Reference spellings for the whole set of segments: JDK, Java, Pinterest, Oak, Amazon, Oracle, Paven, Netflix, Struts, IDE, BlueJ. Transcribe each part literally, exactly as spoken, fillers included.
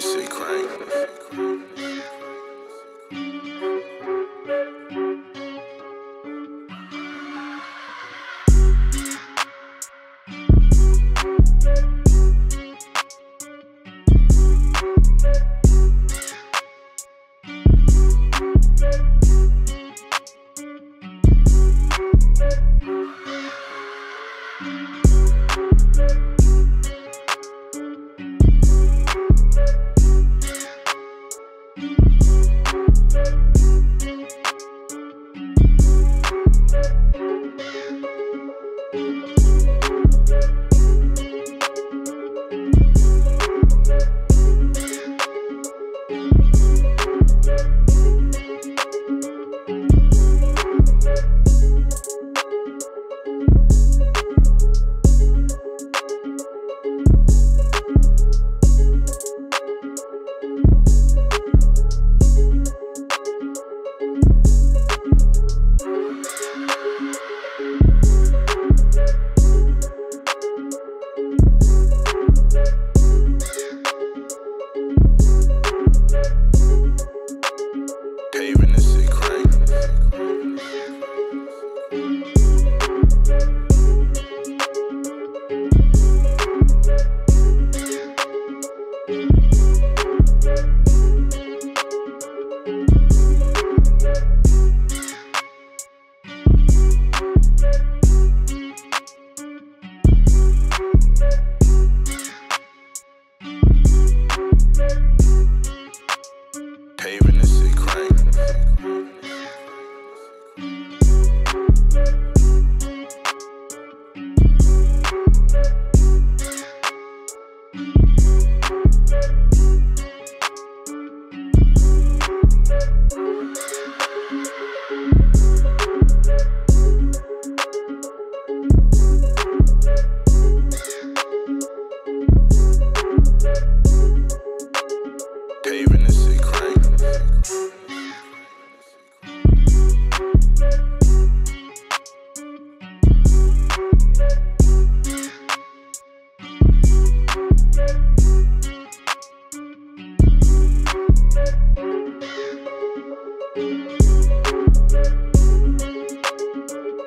that shit crank. Paven this shit crank.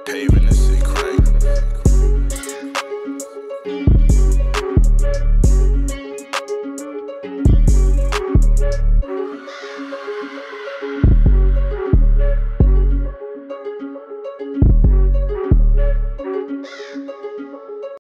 Paven this shit crank. Paven this shit crank. Paven this shit crank.